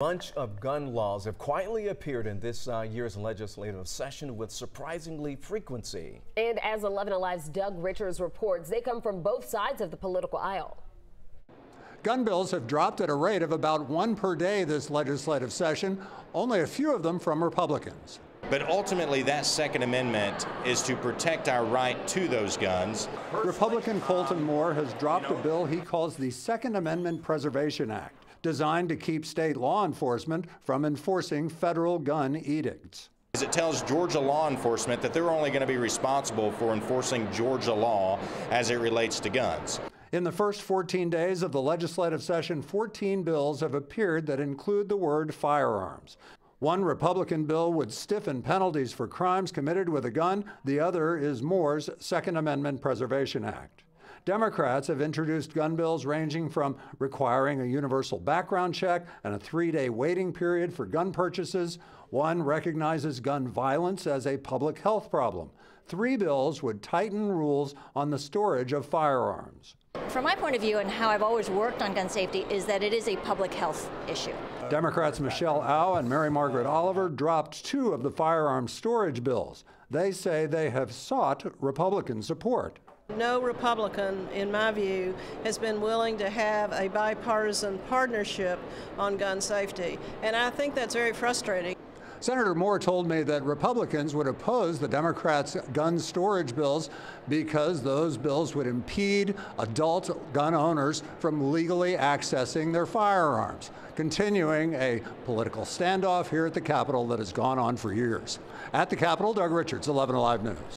A bunch of gun laws have quietly appeared in this year's legislative session with surprisingly frequency. And as 11 Alive's Doug Richards reports, they come from both sides of the political aisle. Gun bills have dropped at a rate of about one per day this legislative session, only a few of them from Republicans. But ultimately, that Second Amendment is to protect our right to those guns. Republican Colton Moore has dropped a bill he calls the Second Amendment Preservation Act, designed to keep state law enforcement from enforcing federal gun edicts. It tells Georgia law enforcement that they're only going to be responsible for enforcing Georgia law as it relates to guns. In the first 14 days of the legislative session, 14 bills have appeared that include the word firearms. One Republican bill would stiffen penalties for crimes committed with a gun. The other is Moore's Second Amendment Preservation Act. Democrats have introduced gun bills ranging from requiring a universal background check and a 3-day waiting period for gun purchases. One recognizes gun violence as a public health problem. 3 bills would tighten rules on the storage of firearms. From my point of view and how I've always worked on gun safety is that it is a public health issue. Democrats Michelle Au and Mary Margaret Oliver dropped 2 of the firearms storage bills. They say they have sought Republican support. No Republican, in my view, has been willing to have a bipartisan partnership on gun safety, and I think that's very frustrating. Senator Moore told me that Republicans would oppose the Democrats' gun storage bills because those bills would impede adult gun owners from legally accessing their firearms, continuing a political standoff here at the Capitol that has gone on for years. At the Capitol, Doug Richards, 11 Alive News.